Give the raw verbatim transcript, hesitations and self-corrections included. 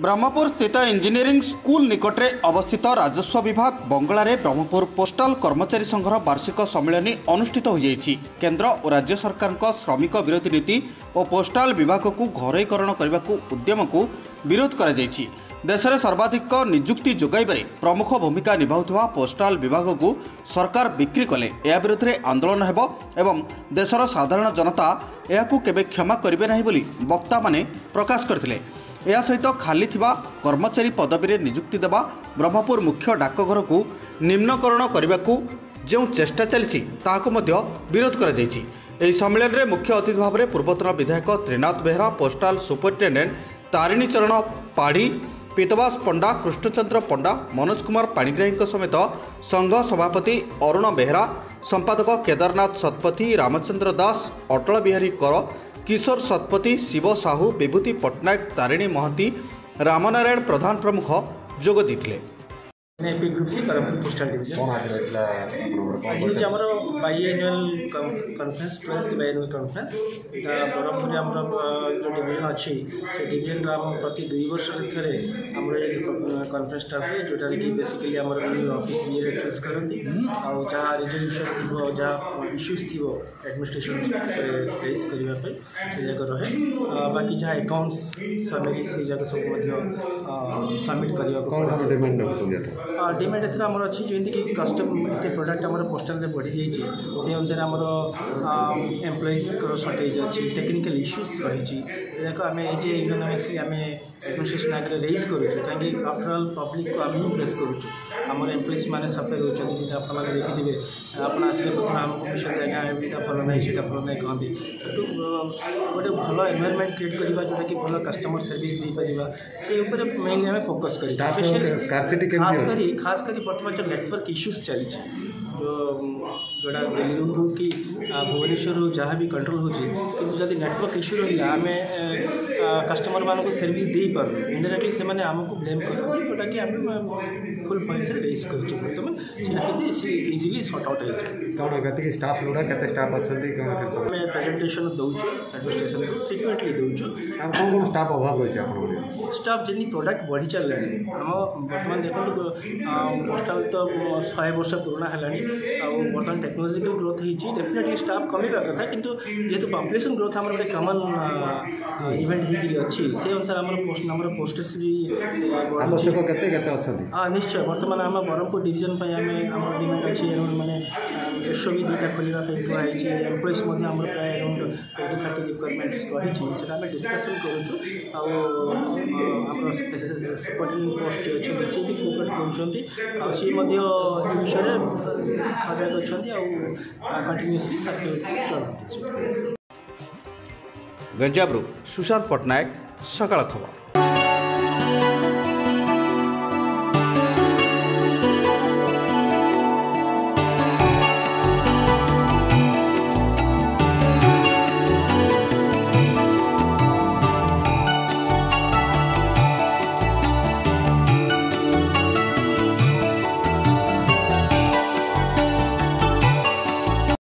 ब्रह्मपुर स्थित engineering school निकट में अवस्थित राजस्व विभाग बंगला रे ब्रह्मपुर पोस्टल कर्मचारी संघर वार्षिक सम्मेलन अनुष्ठित हो जाएगी। केंद्र और राज्य सरकार को श्रमिक विरोधी नीति और पोस्टाल विभाग को घरोईकरण करने को उद्यम को विरोध कर देश में सर्वाधिक निजुक्ति जोगाइबारे प्रमुख भूमिका निभाउथिबा पोस्टाल विभाग को सरकार बिक्री कले या विरोध में आंदोलन हेबो एवं देशर साधारण जनता यह केबे क्षमा करिबे नहीं बोली वक्ता माने प्रकाश करथिले। या सहित खाली थिबा कर्मचारी पदवी में निजुक्ति देवा ब्रह्मपुर मुख्य डाकघर को निम्नकरण करने को जो चेष्टा चली ताकू मध्य विरोध कर जायछि। एहि सम्मेलन रे मुख्य अतिथि भाव में पूर्वतन विधायक त्रिनाथ बेहेरा, पोस्टाल सुपरिटेडेन्ट तारिणी चरण पाढ़ी, पीतवास पंडा, कृष्णचंद्र पंडा, मनोज कुमार पाणिग्राही समेत संघ सभापति अरुण बेहरा, संपादक केदारनाथ सतपति, रामचंद्र दास, अटल बिहारी कर, किशोर सतपति, शिव साहू, विभूति पटनायक, तारिणी महांती, रामनारायण प्रधान प्रमुख जोग देते। बाकी डिमांड एथर आमर अच्छी जमीक कस्टम एत प्रोडक्ट आम पोस्टाल बढ़ी जाइए से अनुसार आम एम्प्लॉइज सर्टेज अच्छी टेक्निकल इश्यूज रही आम एज ए इकोनॉमिक्सली आम एडमिनिस्ट्रेशन आगे रेज करूँ कहीं आफ्टरअल पब्लिक को आम ही फेस करूँ आम एम्प्लॉइज मैंने सफर होती आपने देखिए आपड़ा आसिले प्रथम आमको मिशन आज्ञा एमटा भल ना से भल ना कहते गोटे भल एनवायरमेंट क्रिएट करवा जोटा कि भल कस्टमर सर्विस दे पार से मेनली आम फोकस कर खास कर बर्तमान जो नेटवर्क इश्यूज चली जोड़ा दिल्ली हो कि भुवनेश्वर हो जहाँ भी कंट्रोल होती नेटवर्क इश्यू रहा आम कस्टमर मानक सर्विस दे पार इनडाइरेक्टली से मैंने आमको ब्लेम करते जोटा कि आम फुल पॉइंट रेज करूँ बर्तमान से इजिली सर्ट आउट होती स्टाफ लोड़ा कैसे स्टाफ अच्छा प्रेजेंटेसन दौचु एडमिनिस्ट्रेशन को फ्रिक्वेंटली दौचु स्टाफ अभाव रही स्टाफ जमी प्रोडक्ट बढ़ी चल आम बर्तमान देखो पोस्टाल तो शहे वर्ष पुराणा है बर्तमान टेक्नोलोजिकल ग्रोथ होती डेफिनेटली स्टाफ कमेगा कथा किंतु जेहेतु पॉपुलेशन ग्रोथ आम गोटे कमन इवेंट होकर अच्छी से अनुसार आम पोस्टेज भी आवश्यक हाँ निश्चय बर्तमान आम ब्रह्मपुर डिविजन आम डिमांड अच्छी अराउंड मैंने एक सौ भी दुटा खोलने कहुई एम्प्लॉइज प्राय अराउंड टू थर्टी रिक्वायरमेंट्स रही डिस्कसन करूँ आम सुपरिटेडेंट पोस्ट अच्छे सी भी कोऑपरेट कर गंजाब्रू सुशांत पटनायक, सकाळ खबर।